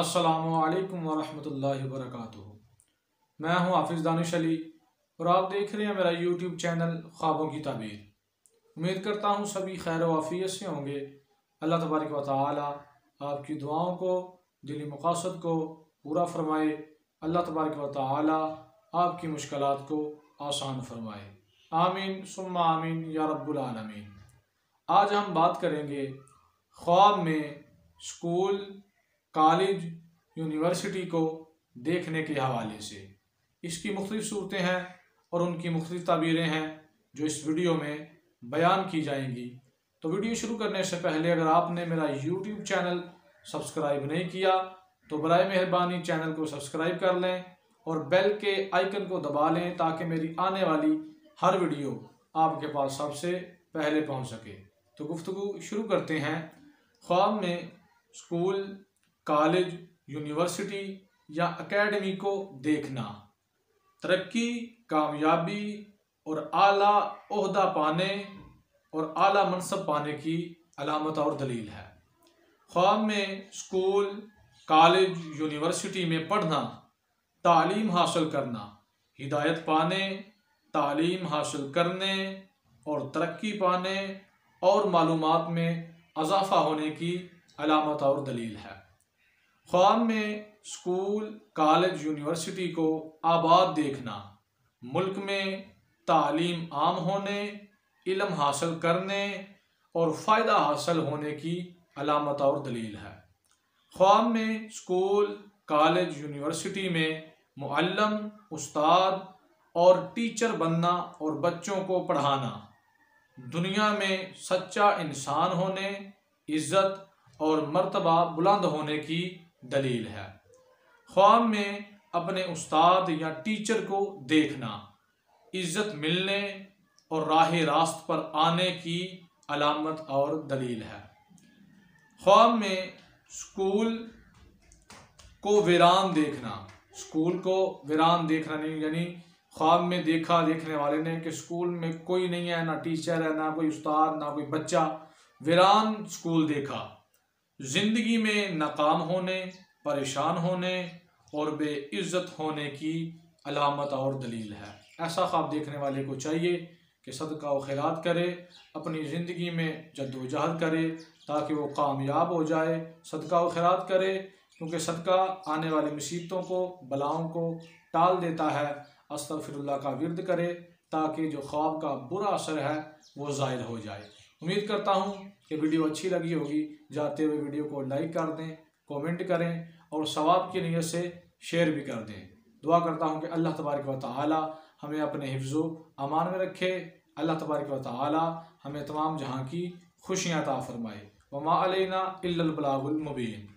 अस्सलामु अलैकुम वरहमतुल्लाहि वबरकातुहू। मैं हूं आफिज़ दानिश अली और आप देख रहे हैं मेरा यूट्यूब चैनल ख्वाबों की तबीर। उम्मीद करता हूं सभी खैर वाफियत से होंगे। अल्लाह तबारक व तआला आपकी दुआओं को, दिली मक़ासद को पूरा फरमाए। अल्लाह तबारक व तआला आपकी मुश्किलात को आसान फरमाए। आमीन सुम्मा आमीन या रब्बुल आलमीन। आज हम बात करेंगे ख्वाब में स्कूल, कॉलेज, यूनिवर्सिटी को देखने के हवाले से। इसकी मुख्तलिफ सूरतें हैं और उनकी मुख्तलिफ ताबीरें हैं जो इस वीडियो में बयान की जाएंगी। तो वीडियो शुरू करने से पहले अगर आपने मेरा यूट्यूब चैनल सब्सक्राइब नहीं किया तो बराए मेहरबानी चैनल को सब्सक्राइब कर लें और बेल के आइकन को दबा लें ताकि मेरी आने वाली हर वीडियो आपके पास सबसे पहले पहुँच सके। तो गुफ्तगू शुरू करते हैं। ख्वाब में स्कूल, कॉलेज, यूनिवर्सिटी या एकेडमी को देखना तरक्की, कामयाबी और आला ओहदा पाने और आला मनसब पाने की अलामत और दलील है। ख्वाब में स्कूल, कॉलेज, यूनिवर्सिटी में पढ़ना तालीम हासिल करना, हिदायत पाने, तालीम हासिल करने और तरक्की पाने और मालूमात में अजाफा होने की अलामत और दलील है। ख्वाब में स्कूल, कॉलेज, यूनिवर्सिटी को आबाद देखना मुल्क में तालीम आम होने, इल्म हासिल करने और फ़ायदा हासिल होने की अलामत और दलील है। ख्वाब में स्कूल, कॉलेज, यूनिवर्सिटी में मुअल्लिम, उस्ताद और टीचर बनना और बच्चों को पढ़ाना, दुनिया में सच्चा इंसान होने, इज़्ज़त और मर्तबा बुलंद होने की दलील है। ख्वाब में अपने उस्ताद या टीचर को देखना इज़्ज़त मिलने और राह रास्त पर आने की अलामत और दलील है। ख्वाब में स्कूल को वीरान देखना, स्कूल को वीरान देखना नहीं, यानी ख्वाब में देखा देखने वाले ने कि स्कूल में कोई नहीं है, ना टीचर है, ना कोई उस्ताद, ना कोई बच्चा, वीरान स्कूल देखा। ज़िंदगी में नाकाम होने, परेशान होने और बेइज्जत होने की अलामत और दलील है। ऐसा ख्वाब देखने वाले को चाहिए कि सदका व खैरात करे, अपनी ज़िंदगी में जद्दोजहद करे ताकि वो कामयाब हो जाए। सदका व खैरात करे क्योंकि सदका आने वाली मुसीबतों को, बलाओं को टाल देता है। अस्तगफिरुल्लाह का विर्द करे ताकि जो ख्वाब का बुरा असर है वो ज़ाहिर हो जाए। उम्मीद करता हूँ कि वीडियो अच्छी लगी होगी। जाते हुए वीडियो को लाइक कर दें, कमेंट करें और सवाब की नीयत से शेयर भी कर दें। दुआ करता हूँ कि अल्लाह तबारक व तआला हमें अपने हिफ्ज़ो अमान में रखे। अल्लाह तबारक व तआला हमें तमाम जहाँ की खुशियाँ अता फरमाए। वमा अलैना इल्लल बलागुल मुबीन।